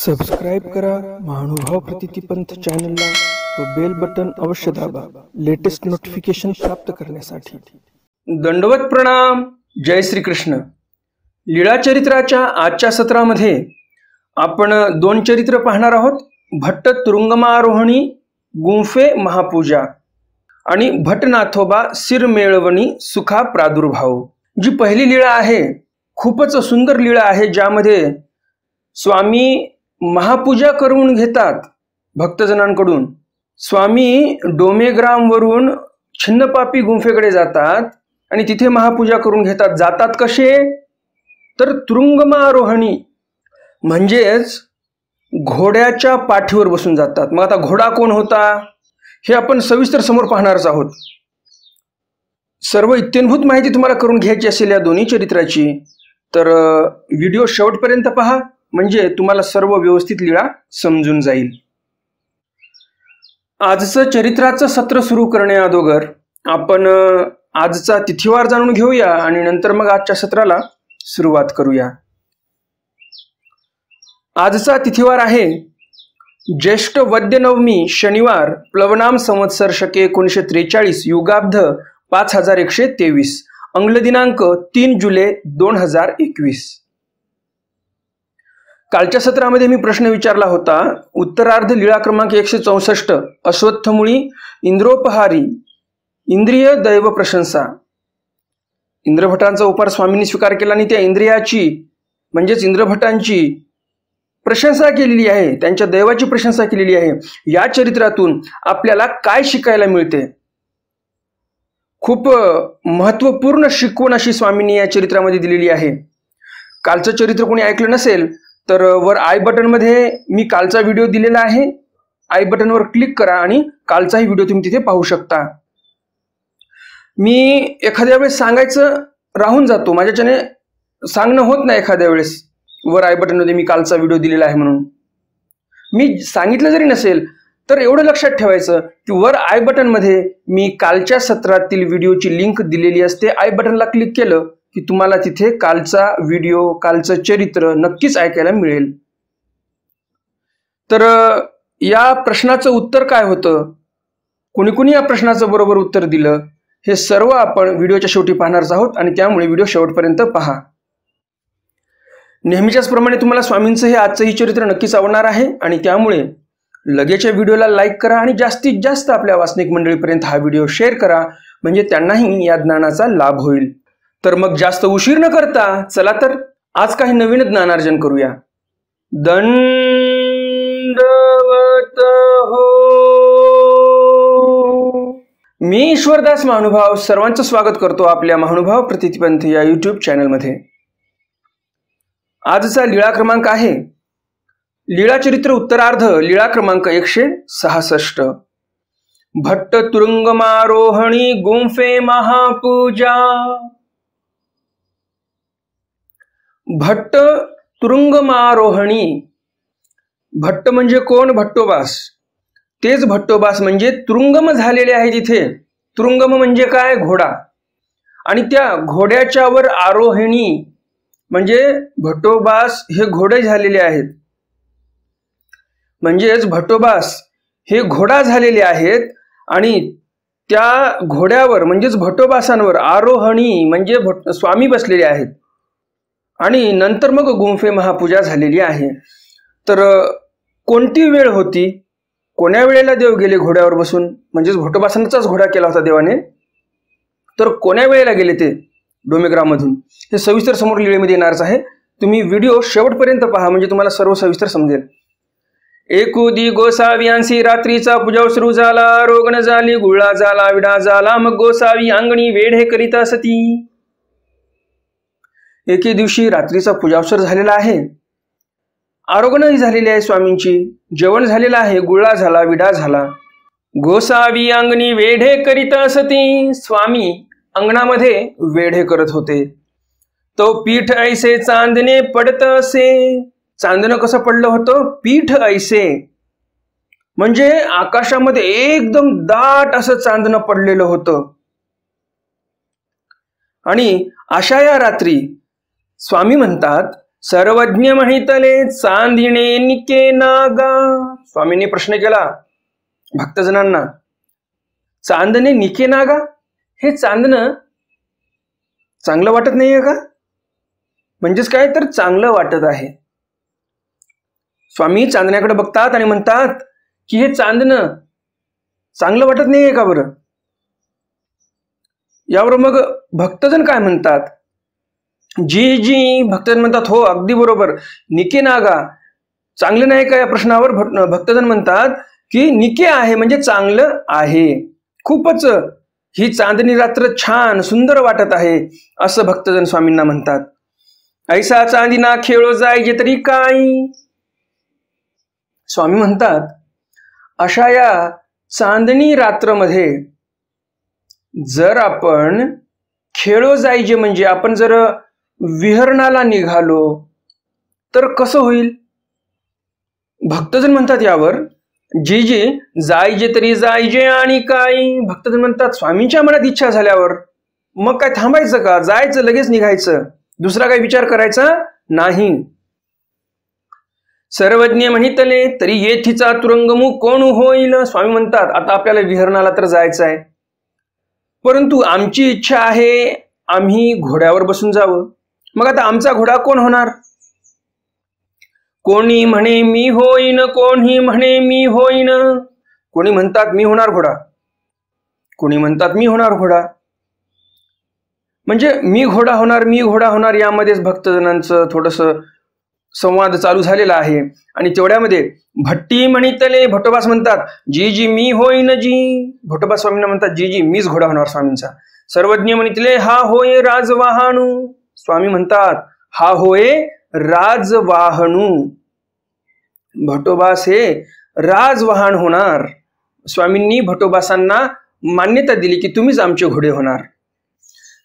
Subscribe करा महानुभाव प्रतिती पंथ चॅनलला तो बेल बटन अवश्य दाबा लेटेस्ट नोटिफिकेशन प्राप्त करण्यासाठी। दंडवत प्रणाम। जय श्रीकृष्ण। लीळा चरित्राच्या आजच्या सत्रामध्ये आपण दोन चरित्र पाहणार आहोत। भट्ट तुरुंगमारोहणी गुंफे महापूजा आणि भटनाथोबा सिरमेळवणी सुखा प्रादुर्भाव। जी पहिली लीळा आहे खूपच सुंदर लीळा आहे, ज्यामध्ये स्वामी महापूजा करून घेतात भक्तजनांकडून। स्वामी डोमेग्रामवरून छिन्नपापी गुंफेकडे जातात आणि तिथे महापूजा करून घेतात। जातात कसे तर तुरुंगमारोहणी, म्हणजेच घोड्याच्या पाठीवर बसून जातात। मग आता घोडा कोण होता हे आपण सविस्तर समोर पाहणारच आहोत। सर्व इत्यंभूत माहिती तुम्हाला करून घ्यायची असेल या दोन्ही चरित्राची तर व्हिडिओ शेवटपर्यंत पहा, म्हणजे तुम्हाला सर्व व्यवस्थित लीळा समजून जाईल। आजचं चरित्राचं सत्र सुरू करण्या अगोदर आपण आजचा तिथीवार जाणून घेऊया आणि नंतर मग आजच्या सत्राला सुरुवात करूया। आजचा तिथीवार आहे ज्येष्ठ वद्य नवमी शनिवार, प्लवनाम संवत्सर शके 1943, युगाब्ध 5123, अंग्ल दिनांक 3 जुलै 2021। कालच्या सत्रामध्ये मी प्रश्न विचारला होता, उत्तरार्ध लीळा क्रमांक 164 अश्वत्थमुळी इंद्रोपहारी इंद्रिय दैव प्रशंसा। इंद्रभटांचा उपार स्वामींनी स्वीकार केला आणि त्या इंद्रियाची म्हणजेच इंद्रभटांची प्रशंसा केलेली आहे, त्यांच्या दैवाची प्रशंसा केलेली आहे। या चरित्रातून आपल्याला काय शिकायला मिळते? खूप महत्त्वपूर्ण शिकवण अशी स्वामींनी या चरित्रामध्ये दिलेली आहे। कालचं चरित्र कोणी ऐकलं नसेल तर वर आय बटन मध्ये मी कालचा व्हिडिओ दिलेला आहे, आय बटन वर क्लिक करा आणि कालचाही व्हिडिओ तुम्ही तिथे पाहू शकता। मी एखाद्या वेळेस सांगायचं राहून जातो, माझ्याच्याने सांगणं होत नाही। एखाद्या वेळेस वर आय बटन मध्ये मी कालचा व्हिडिओ दिलेला आहे म्हणून मी सांगितलं जरी नसेल तर एवढं लक्षात ठेवायचं की वर आय बटन मध्ये मी कालच्या सत्रातील व्हिडिओची लिंक दिलेली असते। आय बटनला क्लिक केलं की तुम्हाला तिथे कालचा व्हिडिओ कालचं चरित्र नक्कीच ऐकायला मिळेल। तर या प्रश्नाचं उत्तर काय होतं, कोणी कोणी या प्रश्नाचं बरोबर उत्तर दिलं हे सर्व आपण व्हिडिओच्या शेवटी पाहणार आहोत आणि त्यामुळे व्हिडिओ शेवटपर्यंत पहा। नेहमीच्याच प्रमाणे तुम्हाला स्वामींचं हे आजचंही चरित्र नक्कीच आवडणार आहे आणि त्यामुळे लगेच व्हिडिओला लाईक करा आणि जास्तीत जास्त आपल्या वासनिक मंडळीपर्यंत हा व्हिडिओ शेअर करा, म्हणजे त्यांनाही या ज्ञानाचा लाभ होईल। तर मग जास्त उशीर न करता चला तर आज काही नवीन ज्ञानार्जन करूया। दंडवत हो। मी ईश्वरदास महानुभाव सर्वांचं स्वागत करतो आपल्या महानुभाव प्रतिती पंथ या यूट्यूब चॅनल मध्ये। आजचा लीळा क्रमांक आहे लीळा चरित्र उत्तरार्ध, लीळा क्रमांक 166। भट्ट तुरुंगमारोहणी गुंफे महापूजा। भट्ट तुरुंगमारोहणी, भट्ट म्हणजे कोण? भट्टोबास। तेच भट्टोबास म्हणजे तुरुंगम झालेले आहे तिथे। तुरुंगम म्हणजे काय? घोडा। आणि त्या घोड्याच्यावर आरोहिणी म्हणजे भट्टोबास हे घोडे झालेले आहेत, म्हणजेच भट्टोबास हे घोडा झालेले आहेत। आणि त्या घोड्यावर म्हणजेच भट्टोबासांवर आरोहिणी म्हणजे स्वामी बसलेले आहेत आणि नंतर मग गुंफे महापूजा झालेली आहे। तर कोणती वेळ होती, कोण्या वेळेला देव गेले घोड्यावर बसून? म्हणजेच भट्टोबासांचाच घोडा केला होता देवाने, तर कोण्या वेळेला गेले ते डोमेग्राममधून हे सविस्तर समोर लीळेमध्ये येणारच आहे। तुम्ही व्हिडिओ शेवटपर्यंत पहा म्हणजे तुम्हाला सर्व सविस्तर समजेल। एकुदी गोसावी रात्रीचा पूजा सुरू झाला, रोगण झाली, गुळा झाला, विडा झाला, मग गोसावी अंगणी वेढे करीत असती। एके दिवशी रात्रीचा पूजावसर झालेला आहे, आरोग्यही झालेली आहे स्वामींची, जेवण झालेलं आहे, गुळा झाला, विडा झाला। गोसावी अंगणी वेढे करीत असती, स्वामी अंगणामध्ये वेढे करत होते। तो पीठ ऐसे चांदणे पडत असे, चांदणं कसं पडलं होतं? पीठ ऐसे म्हणजे आकाशामध्ये एकदम दाट असं चांदणं पडलेलं होतं। आणि अशा या रात्री स्वामी म्हणतात सर्वज्ञ महितले सांधिणे निके नागा। स्वामींनी प्रश्न केला भक्तजनांना, चांदणे निके नागा, हे चांदणं चांगलं वाटत नाहीये का? म्हणजेच काय, तर चांगलं वाटत आहे। स्वामी चांदण्याकडे बघतात आणि म्हणतात की हे चांदणं चांगलं वाटत नाहीये का बरं? यावर मग भक्तजन काय म्हणतात? जी जी, भक्तजन म्हणतात हो अगदी बरोबर, निके नागा चांगले नाही का? या प्रश्नावर भक्तजन म्हणतात की निके आहे म्हणजे चांगलं आहे, खूपच ही चांदणी रात्र छान सुंदर वाटत आहे, असं भक्तजन स्वामींना म्हणतात। ऐसा चांदीना खेळो जायचे तरी काय। स्वामी म्हणतात अशा या चांदणी रात्र मध्ये जर आपण खेळो जायचे म्हणजे आपण जर विहरणाला निघालो तर कसं होईल? भक्तजन म्हणतात यावर, जी जी, जायजे तरी जायजे आणि काय। भक्तजन म्हणतात स्वामींच्या मनात इच्छा झाल्यावर मग काय थांबायचं का? जायचं, लगेच निघायचं, दुसरा काही विचार करायचा नाही। सर्वज्ञ म्हणितले तरी येथीचा तुरंगमू कोण होईल। स्वामी म्हणतात आता आपल्याला विहरणाला तर जायचं आहे, परंतु आमची इच्छा आहे आम्ही घोड्यावर बसून जावं, मग आता आमचा घोडा कोण होणार? कोणी म्हणे मी होईन, कोणी म्हणे मी होईन, कोणी म्हणतात मी होणार घोडा, कोणी म्हणतात मी होणार घोडा, म्हणजे मी घोडा होणार, मी घोडा होणार, यामध्येच भक्तजनांचं थोडंसं संवाद चालू झालेला आहे। आणि तेवढ्यामध्ये भट्टी म्हणितले, भटोबास म्हणतात जी जी मी होईन जी। भटोबास स्वामींना म्हणतात जी जी, मीच घोडा होणार स्वामींचा। सर्वज्ञ म्हणितले हा होय राजवाहणू। स्वामी म्हणतात हा होय राजवाहणू, भटोबास हे राजवाहन होणार। स्वामींनी भटोबासांना मान्यता दिली की तुम्हीच आमचे घोडे होणार।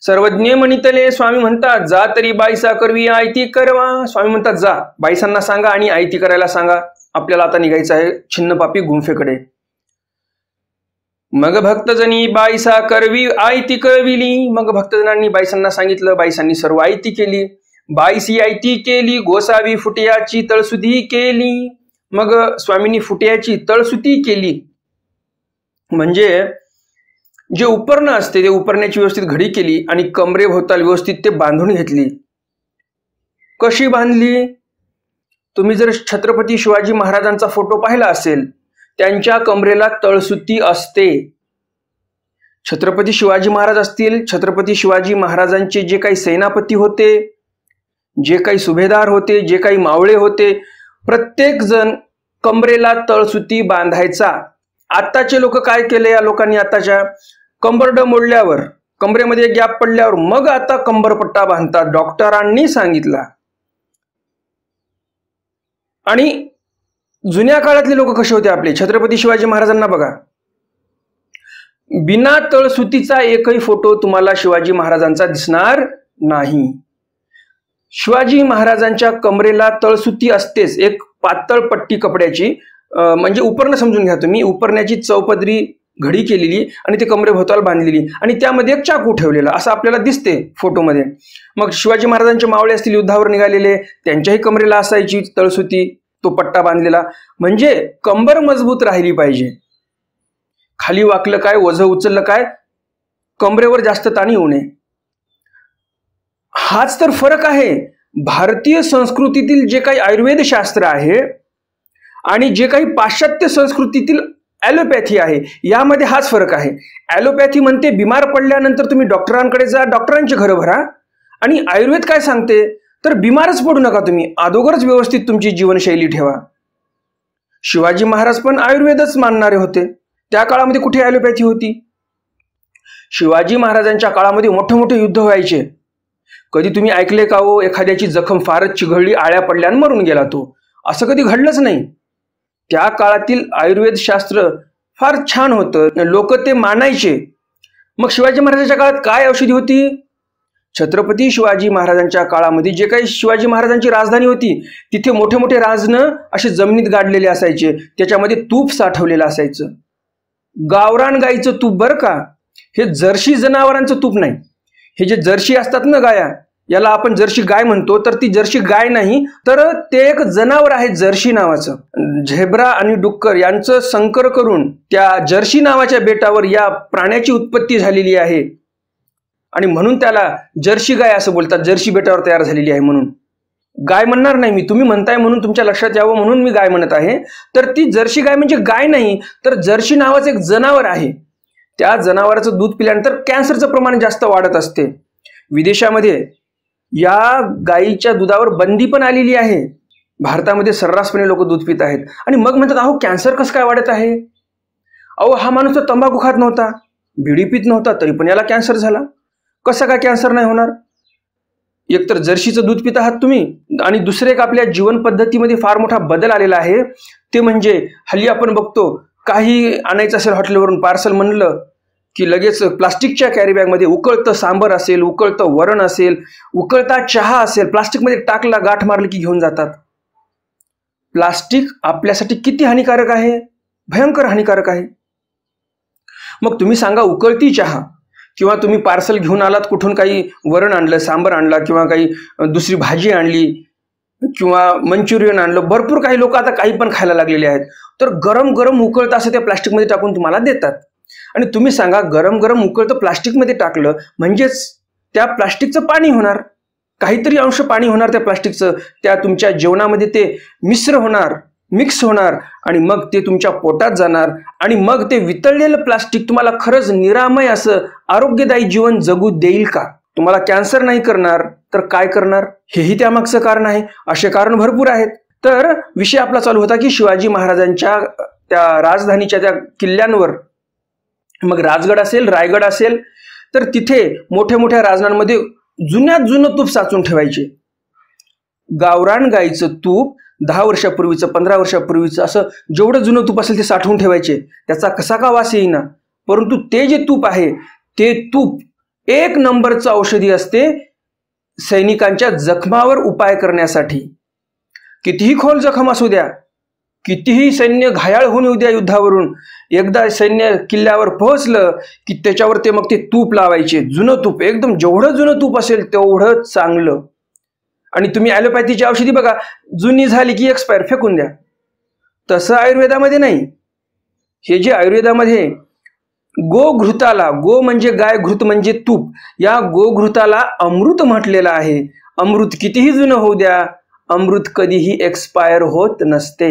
सर्वज्ञ म्हणितले, स्वामी म्हणतात जा तरी बाईसा करवी आयती करवा। स्वामी म्हणतात जा, बाईसांना सांगा आणि आयती करायला सांगा, आपल्याला आता निघायचं आहे छिन्नपापी गुंफेकडे। मग भक्तजनी बाईसा करवी आयती करविली, मग भक्तजनांनी बाईसांना सांगितलं, बाईसांनी सर्व आयती केली। बाईसी आयती केली, गोसावी फुटियाची तळसुदी केली। मग स्वामींनी फुटियाची तळसुदी केली म्हणजे जे उपरणं असते ते उपरण्याची व्यवस्थित घडी केली आणि कमरेभोवताल व्यवस्थित ते बांधून घेतली। कशी बांधली? तुम्ही जर छत्रपती शिवाजी महाराजांचा फोटो पाहिला असेल, त्यांच्या कमरेला तळसुती असते। छत्रपती शिवाजी महाराज असतील, छत्रपती शिवाजी महाराजांचे जे काही सेनापती होते, जे काही सुभेदार होते, जे काही मावळे होते, प्रत्येक जण कमरेला तळसुती बांधायचा। आताचे लोक काय केले, या लोकांनी आताच्या कंबरड मोडल्यावर, कंबरेमध्ये गॅप पडल्यावर मग आता कंबरपट्टा बांधतात, डॉक्टरांनी सांगितला। आणि जुन्या काळातले लोक कसे होते आपले, छत्रपती शिवाजी महाराजांना बघा, बिना तळसुतीचा एकही फोटो तुम्हाला शिवाजी महाराजांचा दिसणार नाही। शिवाजी महाराजांच्या कमरेला तळसुती असतेच, एक पातळ पट्टी कपड्याची, म्हणजे उपरणं समजून घ्या तुम्ही, उपरण्याची चौपदरी घडी केलेली आणि ते कमरेभोवताल बांधलेली आणि त्यामध्ये एक चाकू ठेवलेला असं आपल्याला दिसते फोटोमध्ये। मग शिवाजी महाराजांचे मावळे असतील युद्धावर निघालेले, त्यांच्याही कमरेला असायची तळसुती, तो पट्टा बांधलेला, म्हणजे कंबर मजबूत राहिली पाहिजे, खाली वाकलं काय, ओझं उचललं काय, कमरेवर जास्त ताण येऊ नये। हाच तर फरक आहे भारतीय संस्कृतीतील जे काही आयुर्वेद शास्त्र आहे आणि जे काही पाश्चात्य संस्कृतीतील ॲलोपॅथी आहे, यामध्ये हाच फरक आहे। ॲलोपॅथी म्हणते बिमार पडल्यानंतर तुम्ही डॉक्टरांकडे जा, डॉक्टरांचे घरं भरा, आणि आयुर्वेद काय सांगते तर बिमारच पडू नका तुम्ही, अगोदरच व्यवस्थित तुमची जीवनशैली ठेवा। शिवाजी महाराज पण आयुर्वेदच मानणारे होते, त्या काळामध्ये कुठे ॲलोपॅथी होती? शिवाजी महाराजांच्या काळामध्ये मोठे मोठे युद्ध व्हायचे। कधी तुम्ही ऐकले का हो, एखाद्याची जखम फारच चिघळली, आळ्या पडल्या आणि मरून गेला तो, असं कधी घडलंच नाही। त्या काळातील आयुर्वेद शास्त्र फार छान होतं, लोक ते मानायचे। मग शिवाजी महाराजांच्या काळात काय औषधी होती? छत्रपती शिवाजी महाराजांच्या काळामध्ये जे काही शिवाजी महाराजांची राजधानी होती तिथे मोठे मोठे राजणं असे जमिनीत गाडलेले असायचे, त्याच्यामध्ये तूप साठवलेलं असायचं। गावरान गाईचं तूप बरं का, हे जर्शी जनावरांचं तूप नाही। हे जे जर्शी असतात ना गाया, याला आपण जर्सी गाय म्हणतो, तर ती जर्सी गाय नाही, तर ते एक जनावर आहे जर्सी नावाचं। झेब्रा आणि डुक्कर यांचं संकर करून त्या जर्सी नावाच्या बेटावर या प्राण्याची उत्पत्ती झालेली आहे आणि म्हणून त्याला जर्सी गाय असं बोलतात। जर्सी बेटावर तयार झालेली आहे म्हणून गाय म्हणणार नाही मी, तुम्ही म्हणताय म्हणून तुमच्या लक्षात यावं म्हणून मी गाय म्हणत आहे। तर ती जर्सी गाय म्हणजे गाय नाही, तर जर्सी नावाचं एक जनावर आहे। त्या जनावराचं दूध पिल्यानंतर कॅन्सरचं प्रमाण जास्त वाढत असते। विदेशामध्ये या गाईच्या दुधावर बंदी पण आलेली आहे। भारतामध्ये सर्रासपणे लोक दूध पित आहेत आणि मग म्हणतात अहो कॅन्सर कसं काय वाढत आहे। अहो हा माणूस तर तंबाखू खात नव्हता, बीडी पित नव्हता, तरी पण याला कॅन्सर झाला, कसा काय कॅन्सर नाही होणार। एक तर जर्सीचं दूध पित आहात तुम्ही आणि दुसरे एक आपल्या जीवन पद्धतीमध्ये फार मोठा बदल आलेला आहे, ते म्हणजे हल्ली आपण बघतो काही आणायचं असेल हॉटेलवरून पार्सल म्हणलं की लगेच प्लास्टिकच्या कॅरीबॅगमध्ये उकळतं सांबर असेल, उकळतं वरण असेल, उकळता चहा असेल, प्लास्टिकमध्ये टाकला, गाठ मारली की घेऊन जातात। प्लास्टिक आपल्यासाठी किती हानिकारक आहे, भयंकर हानिकारक आहे। मग तुम्ही सांगा उकळती चहा किंवा तुम्ही पार्सल घेऊन आलात कुठून काही वरण आणलं, सांबर आणला किंवा काही दुसरी भाजी आणली किंवा मंचुरियन आणलं, भरपूर काही लोक आता काही पण खायला लागलेले आहेत, तर गरम गरम उकळतं असं त्या प्लास्टिकमध्ये टाकून तुम्हाला देतात। आणि तुम्ही सांगा गरम गरम उकळतं प्लास्टिकमध्ये टाकलं म्हणजेच त्या प्लास्टिकचं पाणी होणार, काहीतरी अंश पाणी होणार त्या प्लास्टिकचं, त्या तुमच्या जेवणामध्ये ते मिश्र होणार, मिक्स होणार आणि मग ते तुमच्या पोटात जाणार आणि मग ते वितळलेलं प्लास्टिक तुम्हाला खरंच निरामय असं आरोग्यदायी जीवन जगू देईल का? तुम्हाला कॅन्सर नाही करणार तर काय करणार, हेही त्यामागचं कारण आहे। असे कारण भरपूर आहेत। तर विषय आपला चालू होता की शिवाजी महाराजांच्या त्या राजधानीच्या त्या किल्ल्यांवर, मग राजगड असेल रायगड असेल, तर तिथे मोठ्या मोठ्या राजणांमध्ये जुन्यात जुनं तूप साचून ठेवायचे। गावरान गाईचं तूप 10 वर्षापूर्वीचं 15 वर्षापूर्वीचं असं जेवढं जुनं तूप असेल ते साठवून ठेवायचे। त्याचा कसा का वास येईना, परंतु ते जे तूप आहे ते तूप एक नंबरचं औषधी असते सैनिकांच्या जखमावर उपाय करण्यासाठी। कितीही खोल जखम असू द्या, कितीही सैन्य घायाळ होऊन येऊ द्या युद्धावरून, एकदा सैन्य किल्ल्यावर पोहोचलं की त्याच्यावर ते मग ते तूप लावायचे, जुनं तूप, एकदम जेवढं जुनं तूप असेल तेवढं चांगलं। आणि तुम्ही ॲलोपॅथीची औषधी बघा, जुनी झाली की एक्सपायर फेकून द्या, तसं आयुर्वेदामध्ये नाही। हे जे आयुर्वेदामध्ये गोघृताला, गो म्हणजे गाय, घृत म्हणजे तूप, या गोघृताला अमृत म्हटलेलं आहे। अमृत कितीही जुनं होऊ द्या, अमृत कधीही एक्सपायर होत नसते।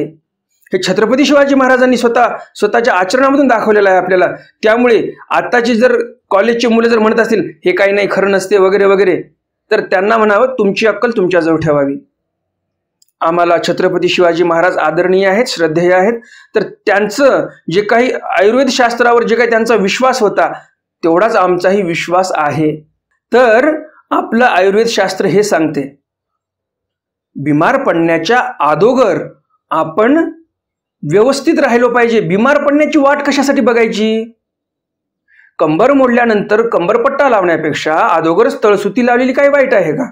हे छत्रपती शिवाजी महाराजांनी स्वतःच्या आचरणामधून दाखवलेलं आहे आपल्याला। त्यामुळे आताची जर कॉलेजचे मुलं जर म्हणत असतील हे काही नाही खरं नसते वगैरे वगैरे, तर त्यांना म्हणावं तुमची अक्कल तुमच्याजवळ ठेवावी। आम्हाला छत्रपती शिवाजी महाराज आदरणीय आहेत, श्रद्धेय आहेत, तर त्यांचं जे काही आयुर्वेद शास्त्रावर जे काही त्यांचा विश्वास होता तेवढाच आमचाही विश्वास आहे। तर आपलं आयुर्वेद शास्त्र हे सांगते बिमार पडण्याच्या अगोदर आपण व्यवस्थित राहिलो पाहिजे। बिमार पडण्याची वाट कशासाठी बघायची, कंबर मोडल्यानंतर कंबरपट्टा लावण्यापेक्षा अगोदरच तळसुती लावलेली काय वाईट आहे का?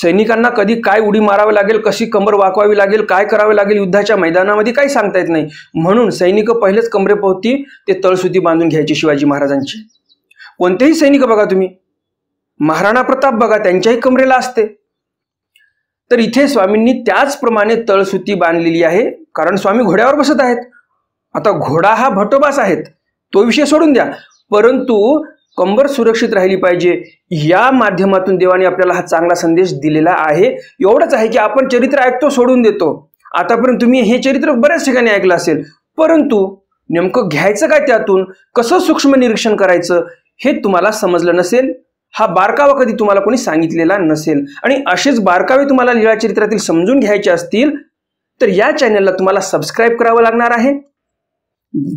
सैनिकांना कधी काय उडी मारावी लागेल, कशी कंबर वाकवावी लागेल, काय करावे लागेल युद्धाच्या मैदानामध्ये काही सांगता येत नाही, म्हणून सैनिक पहिलेच कंबरेपोती ते तळसुती बांधून घ्यायची शिवाजी महाराजांची। कोणतेही सैनिक बघा तुम्ही, महाराणा प्रताप बघा, त्यांच्याही कंबरेला असते। तर इथे स्वामींनी त्याचप्रमाणे तळसुती बांधलेली आहे, कारण स्वामी घोड्यावर बसत आहेत। आता घोडा हा भटोबास आहेत, तो विषय सोडून द्या, परंतु कंबर सुरक्षित राहिली पाहिजे, या माध्यमातून देवाने आपल्याला हा चांगला संदेश दिलेला आहे। एवढंच आहे की आपण चरित्र ऐकतो सोडून देतो। आतापर्यंत तुम्ही हे चरित्र बऱ्याच ठिकाणी ऐकलं असेल, परंतु नेमकं घ्यायचं काय, त्यातून कसं सूक्ष्म निरीक्षण करायचं हे तुम्हाला समजलं नसेल, हा बारकावा कधी तुम्हाला कोणी सांगितलेला नसेल। आणि असेच बारकावे तुम्हाला लीळा चरित्रातील समजून घ्यायचे असतील तर या चॅनलला तुम्हाला सबस्क्राईब करावं लागणार आहे,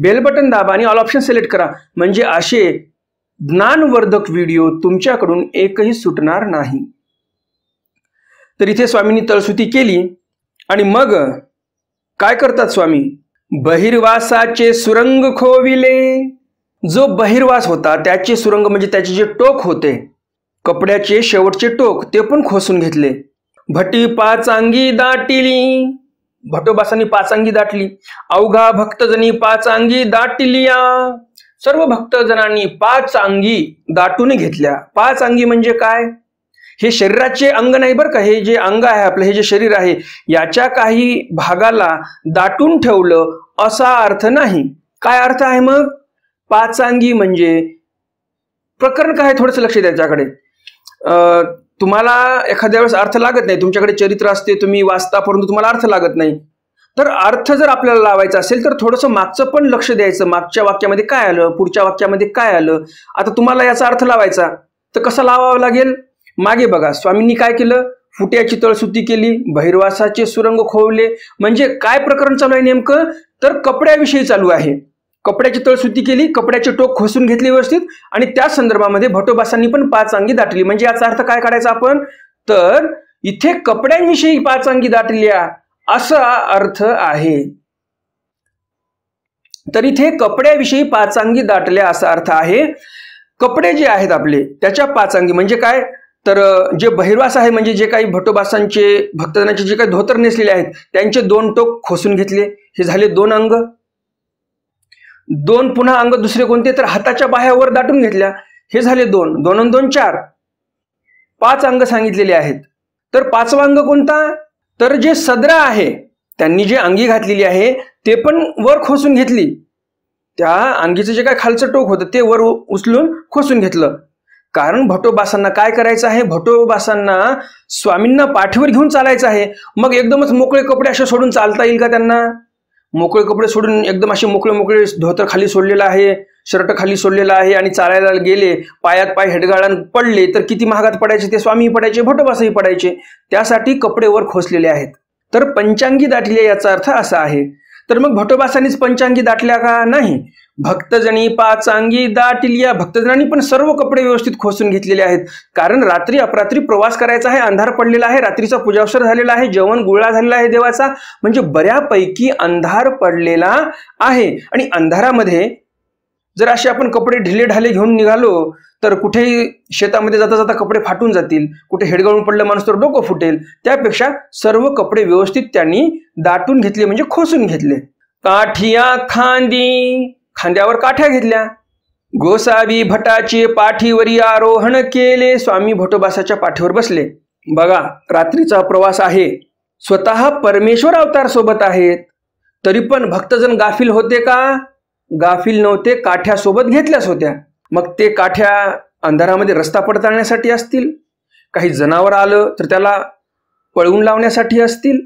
बेल बटन दाबा आणि ऑल ऑप्शन सिलेक्ट करा, म्हणजे असे ज्ञानवर्धक व्हिडिओ तुमच्याकडून एकही सुटणार नाही। तर इथे स्वामींनी तळसुती केली आणि मग काय करतात स्वामी, बहिर्वासाचे सुरंग खोविले, जो बहिर्वास होता त्याचे सुरंग म्हणजे त्याचे जे टोक होते, कपड्याचे शेवटचे टोक ते पण खोसून घेतले। भटी पाचांगी दाटिली, भटोबासांनी पाचांगी दाटली, अवघा भक्तजनी पाचांगी दाटिलिया, सर्व भक्तजनांनी पाच अंगी दाटून घेतल्या। पाच अंगी म्हणजे काय, हे शरीराचे अंग नाही बरं का, हे जे अंग आहे आपलं, हे जे शरीर आहे याच्या काही भागाला दाटून ठेवलं असा अर्थ नाही। काय अर्थ आहे मग? पाचांगी म्हणजे प्रकरण काय, थोडंसं लक्ष द्या त्याच्याकडे। तुम्हाला एखाद्या वेळेस अर्थ लागत नाही, तुमच्याकडे चरित्र असते, तुम्ही वाचता परंतु तुम्हाला अर्थ लागत नाही, तर अर्थ जर आपल्याला लावायचा असेल तर थोडंसं मागचं पण लक्ष द्यायचं, मागच्या वाक्यामध्ये काय आलं, पुढच्या वाक्यामध्ये काय आलं। आता तुम्हाला याचा अर्थ लावायचा तर कसा लावावा लागेल? मागे बघा, स्वामींनी काय केलं, फुट्याची तळसुती केली, भैरवासाचे सुरंग खोवले, म्हणजे काय प्रकरण चालू आहे नेमकं, तर कपड्याविषयी चालू आहे। कपड्याची तळसुती केली, कपड्याचे टोक खोसून घेतले व्यवस्थित, आणि त्या संदर्भामध्ये भटोबासांनी पण पाच अंगी दाटली, म्हणजे याचा अर्थ काय काढायचा आपण, तर इथे कपड्यांविषयी पाच अंगी दाटल्या असा अर्थ आहे। तर इथे कपड्याविषयी पाचांगी दाटल्या असा अर्थ आहे। कपडे जे आहेत आपले त्याच्या पाचांगी म्हणजे काय, तर जे बहिर्वास आहे म्हणजे जे काही भटोबासांचे भक्तजनांचे जे काही धोतर नेसलेले आहेत त्यांचे दोन टोक खोसून घेतले, हे झाले दोन अंग। दोन पुन्हा अंग दुसरे कोणते, तर हाताच्या बाह्यावर दाटून घेतल्या, हे झाले दोन, दोन दोन चार, पाच अंग सांगितलेले आहेत। तर पाचवा अंग कोणता, तर जे सदरा आहे, त्यांनी जे अंगी घातलेली आहे ते पण वर खोसून घेतली, त्या अंगीचं जे काय खालचं टोक होतं ते वर उचलून खोसून घेतलं, कारण भटोबासांना काय करायचं आहे, भटोबासांना स्वामींना पाठीवर घेऊन चालायचं आहे। मग एकदमच मोकळे कपडे असे सोडून चालता येईल का त्यांना? मोकळे कपडे सोडून एकदम असे मोकळे मोकळे, धोतर खाली सोडलेलं आहे, शर्ट खाली सोडलेला आहे आणि चालायला गेले, पायात पाय हेडगाळून पडले तर किती महागात पडायचे, ते स्वामी पडायचे, भटोबासही पडायचे, त्यासाठी कपडे वर खोसलेले आहेत। तर पंचांगी दाटले याचा अर्थ असा आहे। तर मग भटोबासांनीच पंचांगी दाटल्या का? नाही, भक्तजनी पाचांगी दाटल्या, भक्तजनांनी पण सर्व कपडे व्यवस्थित खोसून घेतलेले आहेत, कारण रात्री अपरात्री प्रवास करायचा आहे, अंधार पडलेला आहे, रात्रीचा पूजावसर झालेला आहे, जेवण गुळा झालेला आहे देवाचा, म्हणजे बऱ्यापैकी अंधार पडलेला आहे। आणि अंधारामध्ये जर असे आपण कपडे ढिले ढाले घेऊन निघालो तर कुठेही शेतामध्ये जाता जाता कपडे फाटून जातील, कुठे हेडगाळून पडलं माणूस तर डोकं फुटेल, त्यापेक्षा सर्व कपडे व्यवस्थित त्यांनी दाटून घेतले म्हणजे खोसून घेतले। काठिया खांदी, खांद्यावर काठ्या घेतल्या, गोसावी भटाचे पाठीवरी आरोहण केले, स्वामी भटोबासाच्या पाठीवर बसले। बघा, रात्रीचा प्रवास आहे, स्वतः परमेश्वर अवतार सोबत आहेत, तरी पण भक्तजन गाफिल होते का? गाफिल नव्हते, काठ्या सोबत घेतल्याच होत्या। मग ते काठ्या अंधारामध्ये रस्ता पडताळण्यासाठी असतील, काही जनावर आलं तर त्याला पळवून लावण्यासाठी असतील,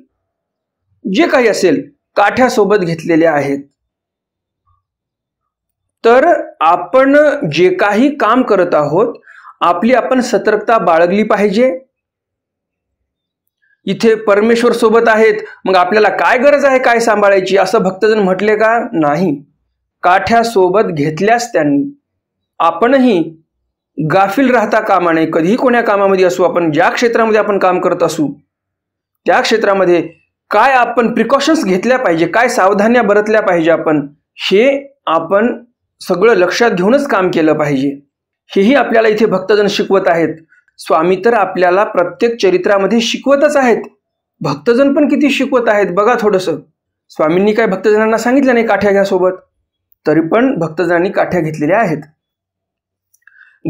जे काही असेल काठ्या सोबत घेतलेल्या आहेत। तर आपण जे काही काम करत आहोत आपली आपण सतर्कता बाळगली पाहिजे। इथे परमेश्वर सोबत आहेत, मग आपल्याला काय गरज आहे काय सांभाळायची, असं भक्तजन म्हटले का? नाही, काठ्या सोबत घेतल्यास त्यांनी। आपणही गाफिल राहता कामा नये, कधीही कोण्या कामामध्ये असू, आपण ज्या क्षेत्रामध्ये आपण काम करत असू त्या क्षेत्रामध्ये काय आपण प्रिकॉशन्स घेतल्या पाहिजे, काय सावधान्या बरतल्या पाहिजे, आपण हे आपण सगळं लक्षात घेऊनच काम केलं पाहिजे। हेही आपल्याला इथे भक्तजन शिकवत आहेत, स्वामी तर आपल्याला प्रत्येक चरित्रामध्ये शिकवतच आहेत, भक्तजन पण किती शिकवत आहेत बघा। थोडंसं स्वामींनी काय भक्तजनांना सांगितलं नाही काठ्या घ्या सोबत, तरी पण भक्तजनांनी काठ्या घेतलेल्या आहेत।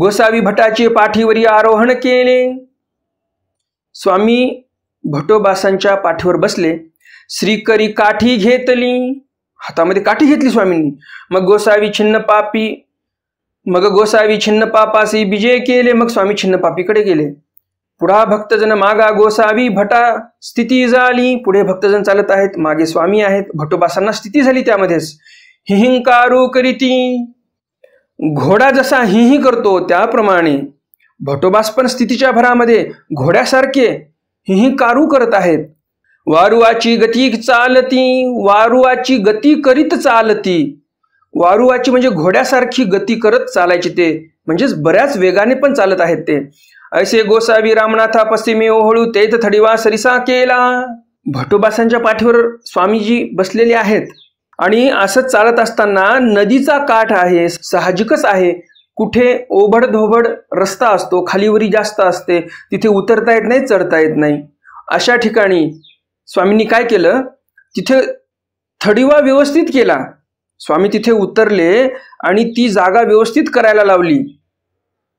गोसावी भटाचे पाठीवरी आरोहण केले, स्वामी भटोबासांच्या पाठीवर बसले, श्रीकरी काठी घेतली, हातामध्ये काठी घेतली स्वामींनी, मग गोसावी छिन्न पापी, मग गोसावी छिन्न पापासी विजय केले, मग स्वामी छिन्न पापीकडे गेले। पुढा भक्तजन मागा गोसावी भटा स्थिती झाली, पुढे भक्तजन चालत आहेत, मागे स्वामी आहेत, भटोबासांना स्थिती झाली। त्यामध्येच हिहिंकारू करीती, घोडा जसा हिही करतो त्याप्रमाणे भटोबास पण स्थितीच्या भरामध्ये घोड्यासारखे हिहिंकारू करत आहेत। वारुआची गती चालती, वारुआची गती करीत चालती, वारुआची म्हणजे घोड्यासारखी गती करत चालायची, ते म्हणजेच बऱ्याच वेगाने पण चालत आहेत ते। ऐसे गोसावी रामनाथा पश्चिमे ओहळू तेथ थडीवा सरिसा केला, भटोबासांच्या पाठीवर स्वामीजी बसलेले आहेत आणि असं चालत असताना नदीचा काठ आहे, साहजिकच आहे, कुठे ओबड धोबड रस्ता असतो, खालीवरी जास्त असते, तिथे उतरता येत नाही, चढता येत नाही, अशा ठिकाणी स्वामींनी काय केलं, तिथे थडीवा व्यवस्थित केला, स्वामी तिथे उतरले आणि ती जागा व्यवस्थित करायला लावली,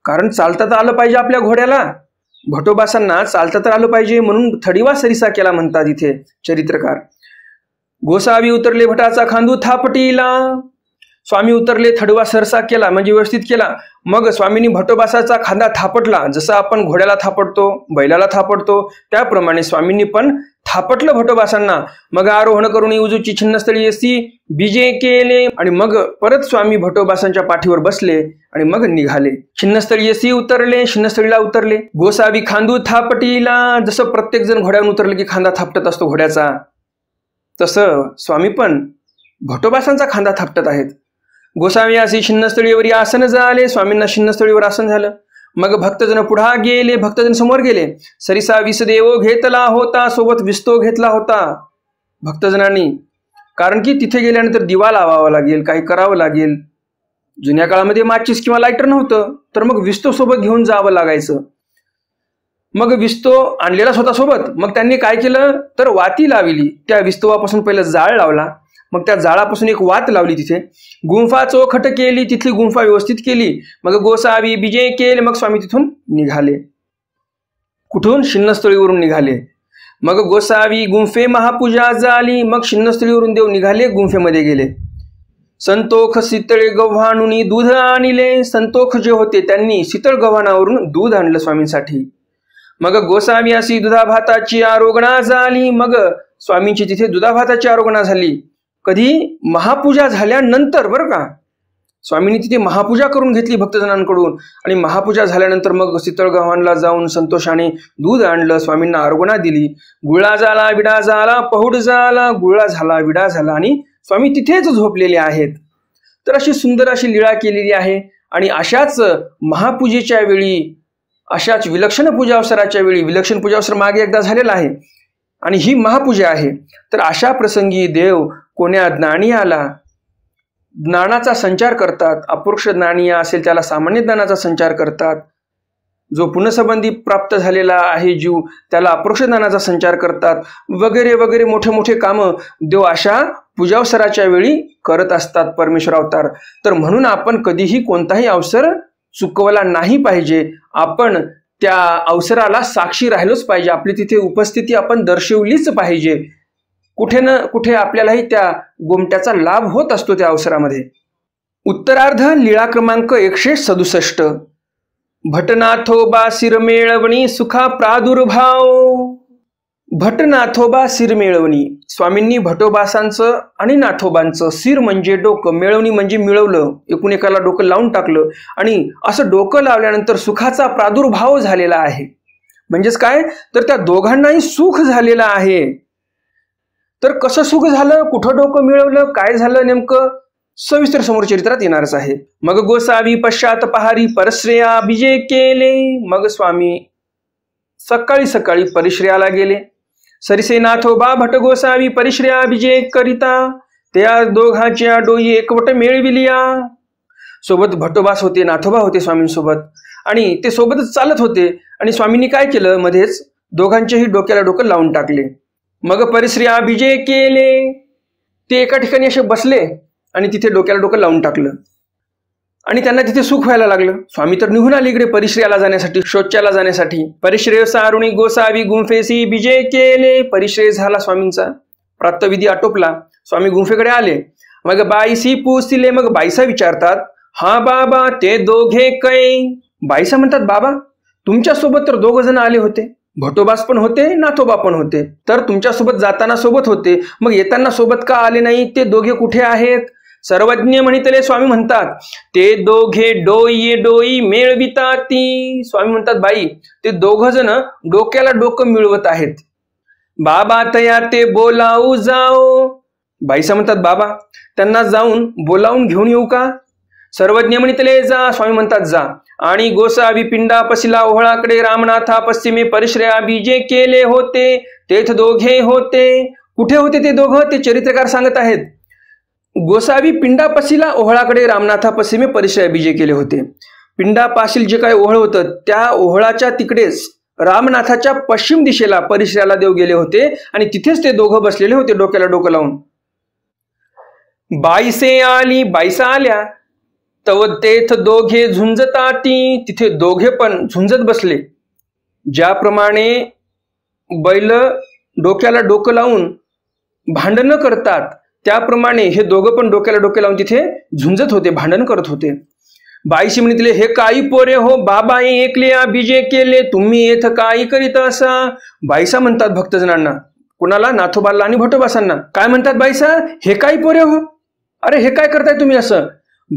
कारण चालता तर आलं पाहिजे आपल्या घोड्याला, भटोबासांना चालता तर आलं पाहिजे म्हणून थडीवा सरिसा केला म्हणतात इथे चरित्रकार। गोसावी उतरले भटाचा खांदू थापटीला, स्वामी उतरले थडवा सरसा केला म्हणजे व्यवस्थित केला, मग स्वामींनी भटोबासाचा खांदा थापटला। जसं आपण घोड्याला थापटतो, बैलाला थापटतो, त्याप्रमाणे स्वामींनी पण थापटलं भटोबासांना। मग आरोहण करून उजूची छिन्नस्थळी येसी बीजे केले, आणि मग परत स्वामी भटोबासांच्या पाठीवर बसले आणि मग निघाले। छिन्नस्थळी येसी उतरले, छिन्नस्थळीला उतरले। गोसावी खांदू थापटीला, जसं प्रत्येक जण घोड्यावर उतरले की खांदा थापटत असतो घोड्याचा, तसं स्वामी पण भटोबासांचा खांदा थापटत आहेत। गोसावी असे छिन्नस्थळीवर आसन झाले, स्वामींना छिन्नस्थळीवर आसन झालं। मग भक्तजन पुढे गेले, भक्तजन समोर गेले। सरिसा विसदेव घेतला होता, सोबत विस्तो घेतला होता भक्तजनांनी, कारण की तिथे गेल्यानंतर दिवा लावावा लागेल, काही करावं लागेल। जुन्या काळामध्ये माचीस किंवा लायटर नव्हतं, तर मग विस्तो सोबत घेऊन जावं लागायचं। मग विस्तो आणलेला स्वतः सोबत, मग त्यांनी काय केलं तर वाती लावली। त्या विस्तवापासून पहिला जाळ लावला, मग त्या जाळापासून एक वात लावली। तिथे गुंफा चौखट केली, तिथली गुंफा व्यवस्थित केली। मग गोसावी विजय केले, मग स्वामी तिथून निघाले। कुठून? छिन्नस्थळीवरून निघाले। मग गोसावी गुंफे महापूजा झाली, मग छिन्नस्थळीवरून देव निघाले, गुंफेमध्ये गेले। संतोष शीतळ गव्हाणुनी दूध आणले, संतोष जे होते त्यांनी शीतळ गव्हाणावरून दूध आणलं स्वामींसाठी। मग गोसावी अशी दुधा भाताची आरोगणा झाली, मग स्वामींची तिथे दुधा भाताची आरोगणा झाली। कधी? महापूजा झाल्यानंतर बरं का, स्वामींनी तिथे महापूजा करून घेतली भक्तजनांकडून, आणि महापूजा झाल्यानंतर मग शीतळ गव्हाणला जाऊन संतोषाने दूध आणलं, स्वामींना आरोगणा दिली। गुळा झाला विडा झाला पहुड झाला, गुळा झाला विडा झाला, आणि स्वामी तिथेच झोपलेले आहेत। तर अशी सुंदर अशी लीळा केलेली आहे। आणि अशाच महापूजेच्या वेळी, अशाच विलक्षण पूजावसराच्या वेळी, विलक्षण पूजावसर मागे एकदा झालेला आहे आणि ही महापूजा आहे, तर अशा प्रसंगी देव कोण्या ज्ञानीयाला ज्ञानाचा संचार करतात। अपरोक्ष ज्ञानी असेल त्याला सामान्य ज्ञानाचा संचार करतात, जो पुनसंबंधी प्राप्त झालेला आहे जीव त्याला अपरोक्ष ज्ञानाचा संचार करतात, वगैरे वगैरे मोठे मोठे कामं देव अशा पूजावसराच्या वेळी करत असतात परमेश्वर अवतार। तर म्हणून आपण कधीही कोणताही अवसर चुकवला नाही पाहिजे, आपण त्या अवसराला साक्षी राहिलोच पाहिजे, आपली तिथे उपस्थिती आपण दर्शवलीच पाहिजे। कुठे ना कुठे आपल्यालाही त्या गोमट्याचा लाभ होत असतो त्या अवसरामध्ये। उत्तरार्ध लीळा क्रमांक 167। भटनाथोबा शिरमेळवणी सुखा प्रादुर्भाव। भटनाथोबा शिरमेळवणी, स्वामींनी भटोबासांचं आणि नाथोबांचं, शिर म्हणजे डोकं, मेळवणी म्हणजे मिळवलं, एकूण एकाला डोकं लावून टाकलं, आणि असं डोकं लावल्यानंतर सुखाचा प्रादुर्भाव झालेला आहे। म्हणजेच काय तर त्या दोघांनाही सुख झालेलं आहे। तर कसं सुख झालं, कुठं डोकं मिळवलं, काय झालं नेमकं, सविस्तर समोर चरित्रात येणारच आहे। मग गोसावी पश्चात पहारी परश्रेया विजय केले, मग स्वामी सकाळी सकाळी परिश्रयाला गेले। सरिसे नाथोबा भट गोसावी परिश्रया विजय करिता, त्या दोघांच्या डोई एकवट मिळविलिया। सोबत भटोबास होते, नाथोबा होते स्वामींसोबत, आणि ते सोबतच चालत होते, आणि स्वामींनी काय केलं मध्येच दोघांच्याही डोक्याला डोकं लावून टाकले। मग परिश्रया विजय केले, ते एका ठिकाणी असे बसले आणि तिथे डोक्याला डोकं लावून टाकलं, आणि त्यांना तिथे सुख व्हायला लागलं। स्वामी तर निघून आले इकडे परिश्रयाला जाण्यासाठी, शौचाला जाण्यासाठी। परिश्रय सारुणी गोसावी गुंफेसी विजय केले, परिश्रय झाला स्वामींचा, प्रातविधी आटोपला, स्वामी गुंफेकडे आले। मग बाईसी पूजले, मग बाईसा विचारतात, हा बाबा ते दोघे कै? बाईसा म्हणतात, बाबा तुमच्या सोबत तर दोघ जण आले होते, भटोबास पण होते नाथोबा पण होते, तर तुमच्यासोबत जाताना सोबत होते, मग येताना सोबत का आले नाही? ते दोघे कुठे आहेत? सर्वज्ञ म्हणितले स्वामी म्हणतात, ते दोघे डोई डोई मिळवितात ती। स्वामी म्हणतात, बाई ते दोघ जण डोक्याला डोकं मिळवत आहेत। बाबा तया ते बोलावू जाओ। बाईसा म्हणतात, बाबा त्यांना जाऊन बोलावून घेऊन येऊ का? सर्वज्ञ म्हणितले जा। स्वामी म्हणतात जा। आणि गोसावी पिंडापसिला ओहळाकडे रामनाथा पश्चिमे परिश्रया बीजे केले होते, तेथ दोघे होते। कुठे होते ते दोघं ते चरित्रकार सांगत आहेत। गोसावी पिंडापसिला ओहळाकडे रामनाथा पश्चिमे परिश्रया बीजे केले होते। पिंडापाशील जे काय ओहळ होतं त्या ओहळाच्या तिकडेच रामनाथाच्या पश्चिम दिशेला परिश्रयाला देव गेले होते, आणि तिथेच ते दोघं बसलेले होते डोक्याला डोकं लावून। बाईसे आली, बाईसा आल्या, तव तेथ दोघे झुंजताती, तिथे दोघे पण झुंजत बसले। ज्याप्रमाणे बैल डोक्याला डोकं लावून भांडणं करतात त्याप्रमाणे हे दोघं पण डोक्याला डोके लावून तिथे झुंजत होते, भांडण करत होते। बाईशी म्हणतील, हे काही पोरे हो बाबाई एकले बीजे केले तुम्ही येथ काही करीत असा। बाईसा म्हणतात भक्तजनांना, कोणाला? नाथोबाला आणि भटोबासांना। काय म्हणतात बाईसा? हे काही पोरे हो, अरे हे काय करताय तुम्ही असं?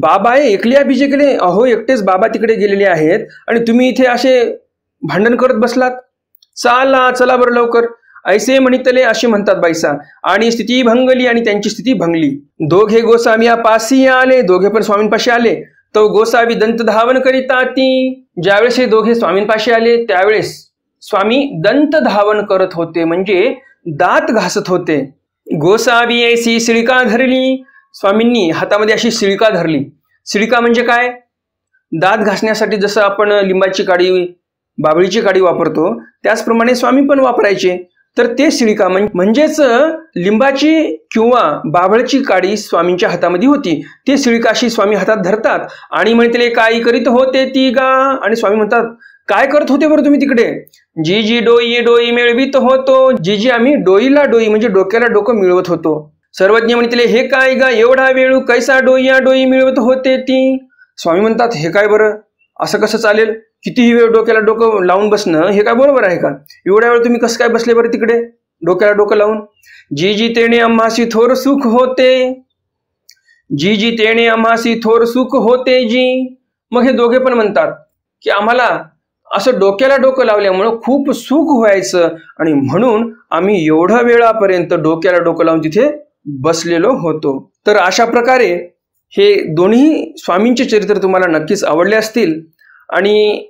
बाबा एकले बीजे केले, अहो एकटेच बाबा तिकडे गेलेले आहेत आणि तुम्ही इथे असे भांडण करत बसलात, चला चला बरं लवकर। ऐसे म्हणितले अशी म्हणतात बाईसा आणि स्थिती भंगली आणि त्यांची स्थिती भंगली। दोघे गोसावी पासी आले, दोघे पण स्वामींपाशी आले। तो गोसावी दंत धावन करीता ती, ज्यावेळेस हे दोघे स्वामींपाशी आले त्यावेळेस स्वामी दंत धावन करत होते म्हणजे दात घासत होते। गोसावी ऐसी शिळका धरली, स्वामींनी हातामध्ये अशी शिळका धरली। शिळका म्हणजे काय? दात घासण्यासाठी जसं आपण लिंबाची काडी बाबळीची काडी वापरतो त्याचप्रमाणे स्वामी पण वापरायचे। तर ते शिळका म्हणजेच लिंबाची किंवा बाभळची काडी स्वामींच्या हातामध्ये होती। ते शिळकाशी स्वामी हातात धरतात आणि म्हणतले काय करीत होते ती गा, आणि स्वामी म्हणतात काय करत होते बरं तुम्ही तिकडे? जी जी डोई डोई मिळवित होतो, जी जी आम्ही डोईला डोई म्हणजे डोक्याला डोकं मिळवत होतो। सर्वज्ञ म्हणतले हे काय गा एवढा वेळू कैसा डोईया डोई मिळवत होते ती? स्वामी म्हणतात हे काय बरं, असं कसं चालेल, कितीही वेळ डोक्याला डोकं लावून बसणं हे काय बरोबर आहे का? एवढ्या वेळ तुम्ही कसं काय बसले बरं तिकडे डोक्याला डोकं लावून? जी जी तेणे आम्हासी थोर सुख होते, जी जी तेणे आम्हासी थोर सुख होते जी। मग हे दोघे पण म्हणतात की आम्हाला असं डोक्याला डोकं लावल्यामुळे खूप सुख व्हायचं आणि म्हणून आम्ही एवढ्या वेळापर्यंत डोक्याला डोकं लावून तिथे बसलेलो होतो। तर अशा प्रकारे हे दोन्ही स्वामींचे चरित्र तुम्हाला नक्कीच आवडले असतील आणि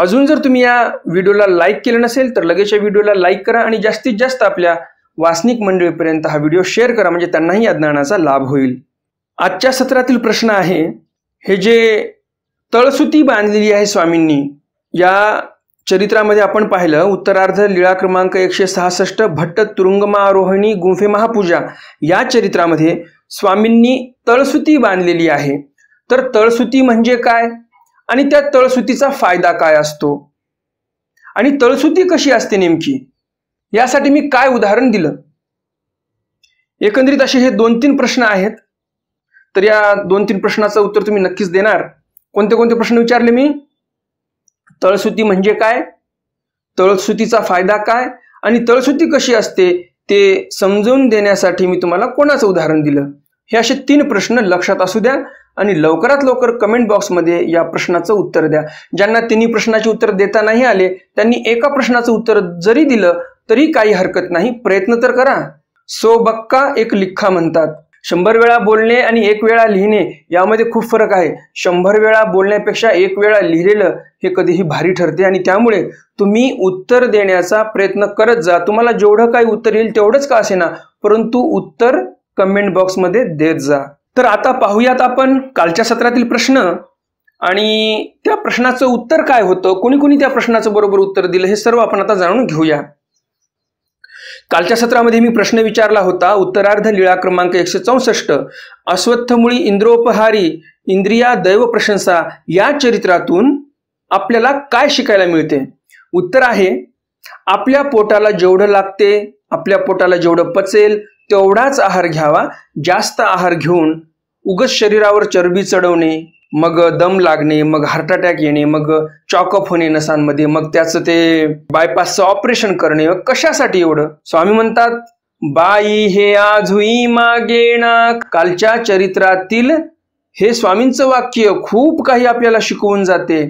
अजून जर तुम्ही या व्हिडिओला लाईक केलं नसेल तर लगेच या व्हिडिओला लाईक करा आणि जास्तीत जास्त आपल्या वासनिक मंडळीपर्यंत हा व्हिडिओ शेअर करा म्हणजे त्यांनाही या ज्ञानाचा लाभ होईल। आजच्या सत्रातील प्रश्न आहे, हे जे तळसुती बांधलेली आहे स्वामींनी या चरित्रामध्ये आपण पाहिलं, उत्तरार्ध लीळा क्रमांक 166 भट्ट तुरुंगमारोहिणी गुंफे महापूजा या चरित्रामध्ये स्वामींनी तळसुती बांधलेली आहे। तर तळसुती म्हणजे काय आणि त्या तळसुतीचा फायदा काय असतो आणि तळसुती कशी असते नेमकी, यासाठी मी काय उदाहरण दिलं, एकंदरीत असे हे 2-3 प्रश्न आहेत। तर या 2-3 प्रश्नाचं उत्तर तुम्ही नक्कीच देणार। कोणते कोणते प्रश्न विचारले मी? तळसुती म्हणजे काय, तळसुतीचा फायदा काय आणि तळसुती कशी असते ते समजून देण्यासाठी मी तुम्हाला कोणाचं उदाहरण दिलं, हे असे 3 प्रश्न लक्षात असू द्या आणि लवकरात लवकर कमेंट बॉक्समध्ये या प्रश्नाचं उत्तर द्या। ज्यांना 3 प्रश्नाचे उत्तर देता नाही आले त्यांनी 1 प्रश्नाचं उत्तर जरी दिलं तरी काही हरकत नाही, प्रयत्न तर करा। 100 बक्का एक लिखा म्हणतात, 100 वेळा बोलणे आणि 1 वेळा लिहिणे यामध्ये खूप फरक आहे। 100 वेळा बोलण्यापेक्षा 1 वेळा लिहिलेलं हे कधीही भारी ठरते आणि त्यामुळे तुम्ही उत्तर देण्याचा प्रयत्न करत जा। तुम्हाला जेवढं काही उत्तर येईल तेवढंच का असेना परंतु उत्तर कमेंट बॉक्समध्ये देत जा। तर आता पाहूयात आपण कालच्या सत्रातील प्रश्न आणि त्या प्रश्नाचं उत्तर काय होतं, कोणी कोणी त्या प्रश्नाचं बरोबर उत्तर दिलं हे सर्व आपण आता जाणून घेऊया। कालच्या सत्रामध्ये मी प्रश्न विचारला होता, उत्तरार्ध लीळा क्रमांक 164 अश्वत्थमुळी इंद्रोपहारी इंद्रिया दैव प्रशंसा या चरित्रातून आपल्याला काय शिकायला मिळते? उत्तर आहे, आपल्या पोटाला जेवढं लागते, आपल्या पोटाला जेवढं पचेल तेवढाच आहार घ्यावा। जास्त आहार घेऊन उगाच शरीरावर चरबी चढवणे, मग दम लागणे, मग हार्ट अटॅक येणे, मग चॉकअप होणे नसांमध्ये, मग त्याचं ते बायपासचं ऑपरेशन करणे, कशासाठी एवढं? स्वामी म्हणतात बाई हे आजही मागेना। कालच्या चरित्रातील हे स्वामींचं वाक्य खूप काही आपल्याला शिकवून जाते।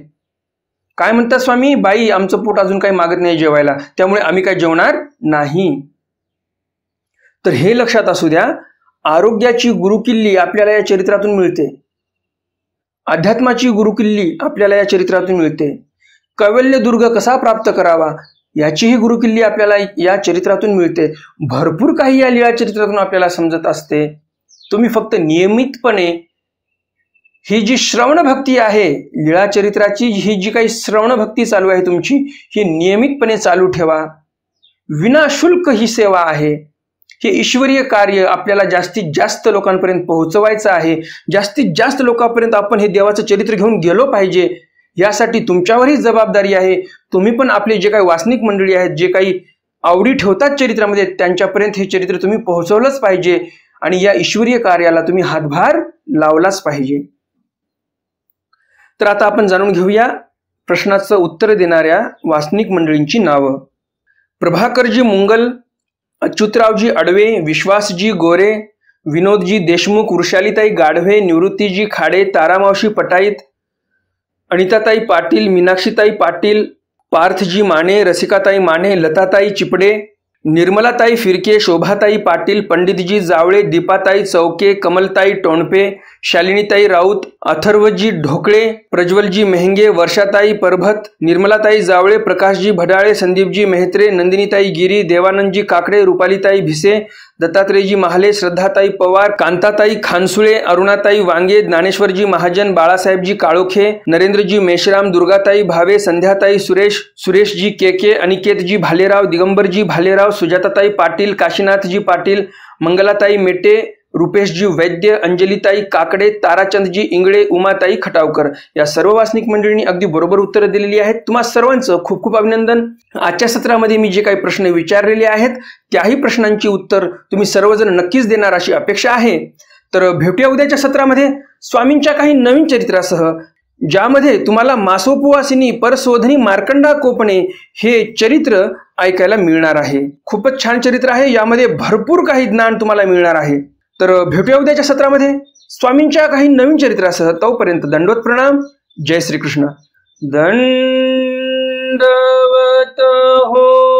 काय म्हणतात स्वामी? बाई आमचं पोट अजून काही मागत नाही जेवायला, त्यामुळे आम्ही काय जेवणार नाही। तर हे लक्षात असू द्या, आरोग्याची गुरुकिल्ली आपल्याला या चरित्रातून मिळते, अध्यात्माची गुरुकिल्ली आपल्याला या चरित्रातून मिळते, कैवल्यदुर्ग कसा प्राप्त करावा याचीही गुरुकिल्ली आपल्याला या चरित्रातून मिळते। भरपूर काही या लीळा चरित्रातून आपल्याला समजत असते। तुम्ही फक्त नियमितपणे ही जी श्रवण भक्ती आहे, लीळा चरित्राची ही जी काही श्रवण भक्ती चालू आहे तुमची, ही नियमितपणे चालू ठेवा। विनाशुल्क ही सेवा आहे, हे ईश्वरीय कार्य आपल्याला जास्तीत जास्त लोकांपर्यंत पोहोचवायचं आहे। जास्तीत जास्त लोकांपर्यंत आपण हे देवाचं चरित्र घेऊन गेलो पाहिजे, यासाठी तुमच्यावरही जबाबदारी आहे। तुम्ही पण आपले जे काही वासनिक मंडळी आहेत, जे काही आवडी ठेवतात चरित्रामध्ये, त्यांच्यापर्यंत हे चरित्र तुम्ही पोहोचवलंच पाहिजे आणि या ईश्वरीय कार्याला तुम्ही हातभार लावलाच पाहिजे। तर आता आपण जाणून घेऊया प्रश्नाचं उत्तर देणाऱ्या वासनिक मंडळींची नावं। प्रभाकरजी मुंगल, अच्युतरावजी अडवे, विश्वासजी गोरे, विनोदजी देशमुख, वृषालीताई गाढवे, निवृत्तीजी खाडे, तारामावशी पटाईत, अनिताताई पाटील, मीनाक्षीताई पाटील, पार्थजी माने, रसिकाताई माने, लताताई चिपडे, निर्मलाताई फिरके, शोभाताई पाटील, पंडितजी जावळे, दीपाताई चौके, कमलताई टोणपे, शालिनीताई राऊत, अथर्वजी ढोकळे, प्रज्वलजी मेहंगे, वर्षाताई परभत, निर्मलाताई जावळे, प्रकाशजी भडाळे, संदीपजी मेहत्रे, नंदिनीताई गिरी, देवानंदजी काकडे, रुपालीताई भिसे, दत्तात्रेयजी महाले, श्रद्धाताई पवार, कांताताई खानसुळे, अरुणाताई वांगे, ज्ञानेश्वरजी महाजन, बाळासाहेबजी काळोखे, नरेंद्रजी मेश्राम, दुर्गाताई भावे, संध्याताई सुरेश, सुरेशजी केके, अनिकेतजी भालेराव, दिगंबरजी भालेराव, सुजाताताई पाटील, काशीनाथजी पाटील, मंगलाताई मेटे, रुपेशजी वैद्य, अंजलीताई काकडे, ताराचंदजी इंगळे, उमाताई खटावकर। या सर्व वासनिक मंडळींनी अगदी बरोबर उत्तर दिलेली आहेत। तुम्हा सर्वांचं खूप खूप अभिनंदन। आजच्या सत्रामध्ये मी जे काही प्रश्न विचारलेले आहेत त्याही प्रश्नांची उत्तर तुम्ही सर्वजण नक्कीच देणार अशी अपेक्षा आहे। तर भेटूया उद्याच्या सत्रामध्ये स्वामींच्या काही नवीन चरित्रासह, ज्यामध्ये तुम्हाला मासोपवासिनी परशोधनी मार्कंडा कोपणे हे चरित्र ऐकायला मिळणार आहे। खूपच छान चरित्र आहे, यामध्ये भरपूर काही ज्ञान तुम्हाला मिळणार आहे। तर भेटूया उद्याच्या सत्रामध्ये स्वामींच्या काही नवीन चरित्रासह। तोपर्यंत दंडवत प्रणाम। जय श्रीकृष्ण। दंडवत हो।